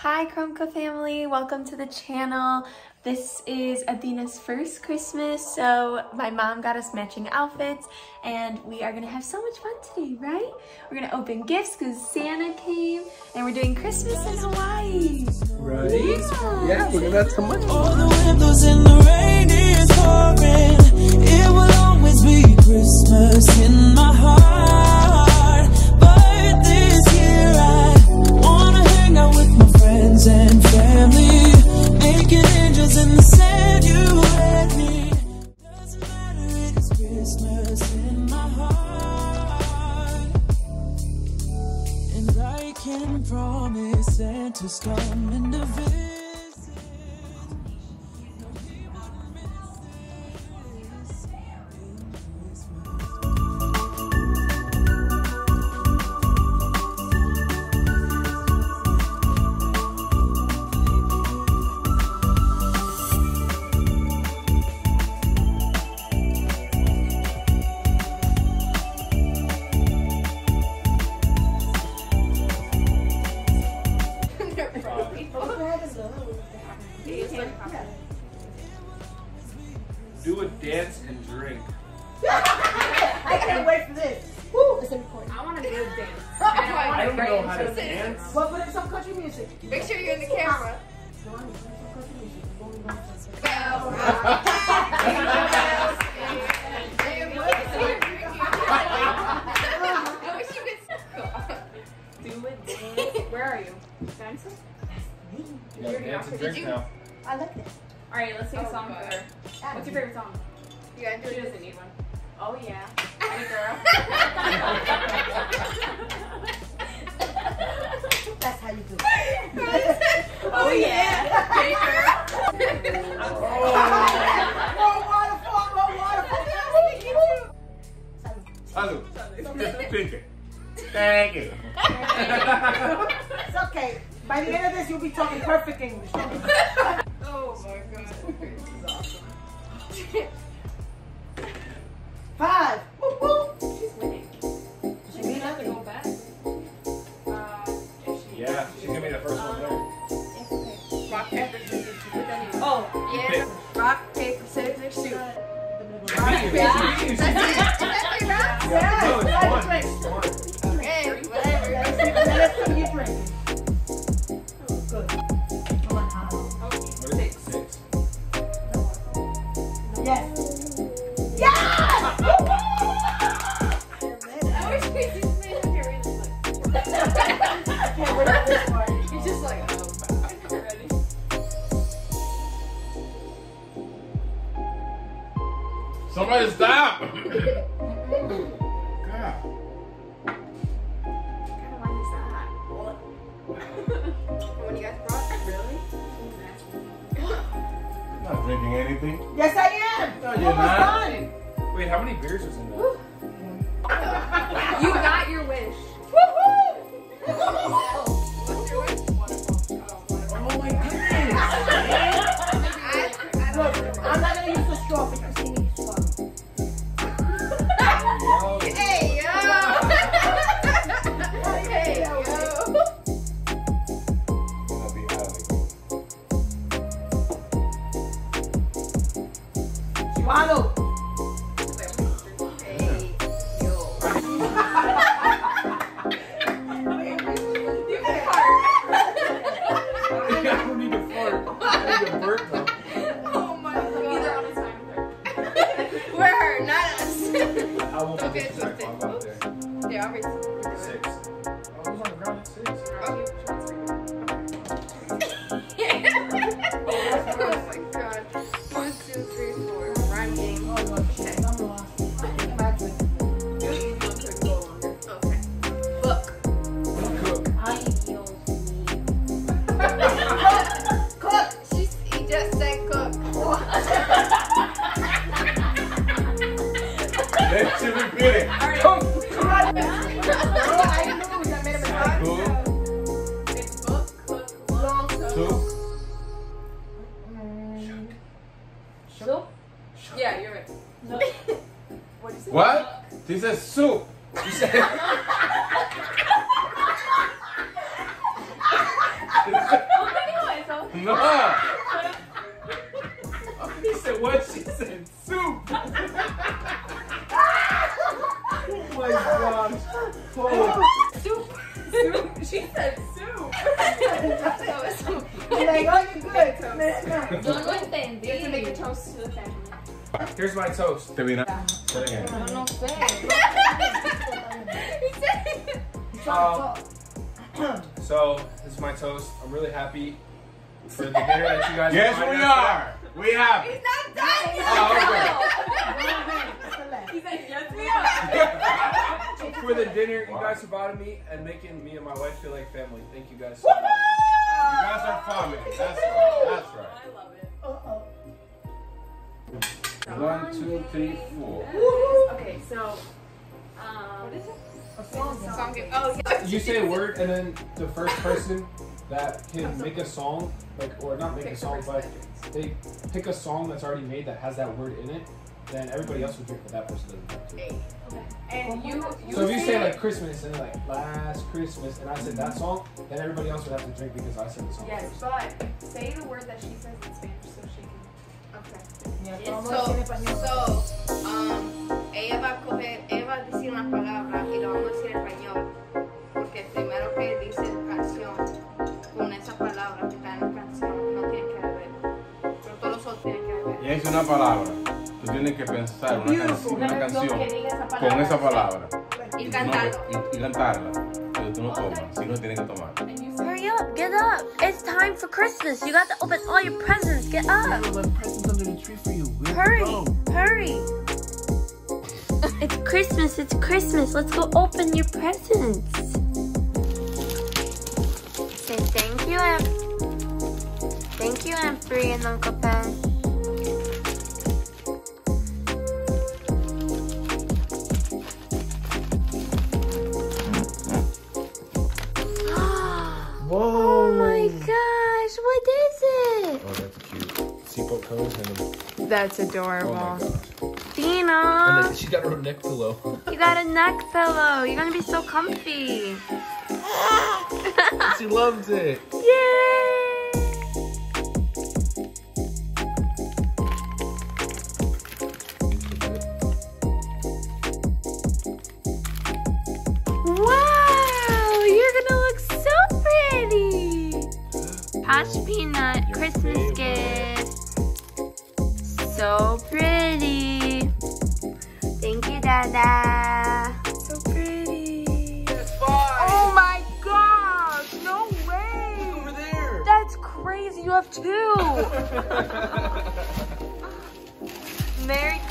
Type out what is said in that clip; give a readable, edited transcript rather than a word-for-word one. Hi Chromeco family, welcome to the channel. This is Athena's first Christmas, so my mom got us matching outfits and we are gonna have so much fun today, right? We're gonna open gifts because Santa came and we're doing Christmas in Hawaii. Right? Yeah, look at that, so much fun. All the windows in the rain is pouring. It will always be Christmas in my heart, but this year I wanna hang out with my friends and family, making angels in the sand, you and me. Doesn't matter, it's Christmas in my heart, and I can promise Santa's coming to visit. Don't you wanna miss this in Christmas? Do a dance and drink. I can't wait for this. Woo! It's important. I want to do a dance. I don't know how to dance. But put in some country music. Make sure you're in the camera. I wish you could do a dance. Where are you? Dancing? You're dance and drink now. I like this. All right, let's sing a song for her. What's your favorite song? You guys do it. She doesn't need one. Oh yeah. Hey girl. That's how you do it. Oh yeah. Hey girl. More waterfall. Salud. Drink it. Thank you. It's okay. By the end of this, you'll be talking perfect English. Oh my god, this is awesome. 5. Whoop, whoop. She's winning. She may have to go back. She's gonna be the first one. Okay. Rock, paper, scissors, shoot. Oh, yeah. Rock, paper, scissors, shoot. Rock, paper, scissors, shoot. That's it. That's it, rock. Yeah. No, it's one. Okay, whatever. That's what you're drinking. Somebody stop! God. What kind of wine is that? What? When you guys brought it? Really? I'm not drinking anything. Yes, I am! No, you're not. Done. Wait, how many beers was in that? You got your wish. Woohoo! What's your wish? Oh my goodness! Look, I'm not gonna use the straw because she needs. No. He said what? She said soup. Oh my gosh. Oh. Soup. Soup. She said soup. That was soup. Like, oh, you're good. No, no entendí. You have to make a toast to the family. Here's my toast. No sé. So this is my toast. I'm really happy for the dinner that you guys. Yes, we are. We have. He's not done yet. Oh, okay. He's like, yes, we are. For the dinner you guys provided me and making me and my wife feel like family. Thank you guys so much. You guys are family. That's right. That's right. I love it. One, two, three, four. Okay, so. What is it? A song. Oh, yeah. You say a word, and then the first person that can make a song, like, or not make a song, but they pick a song that's already made that has that word in it. Then everybody else would pick, but that person doesn't have to. Okay. And you. So if you say like Christmas and like last Christmas, and I said that song, then everybody else would have to drink because I said the song. Yes, but say the word that she says in Spanish so she can. Ella va a coger, ella va a decir unas palabras y lo vamos a decir en español, porque primero que dice canción, con esas palabras que están en la canción no tienen que ver, pero todos los otros tienen que ver. Ella dice una palabra, tú tienes que pensar una canción con esa palabra y cantarla, pero tú no tomas, si no tienes que tomar. Hurry up, get up. It's time for Christmas. You got to open all your presents. Get up. There's 11 presents under the tree for you. Hurry. It's Christmas. It's Christmas. Let's go open your presents. Say thank you, Aunt Bree and Uncle Ben. That's adorable. Oh Athena! And then she got her neck pillow. You got a neck pillow. You're gonna be so comfy. She loves it. Yay! Wow! You're gonna look so pretty. Posh Peanut Christmas gift. So pretty. Thank you, Dada. So pretty. Oh my gosh! No way! Over there. That's crazy. You have two. Merry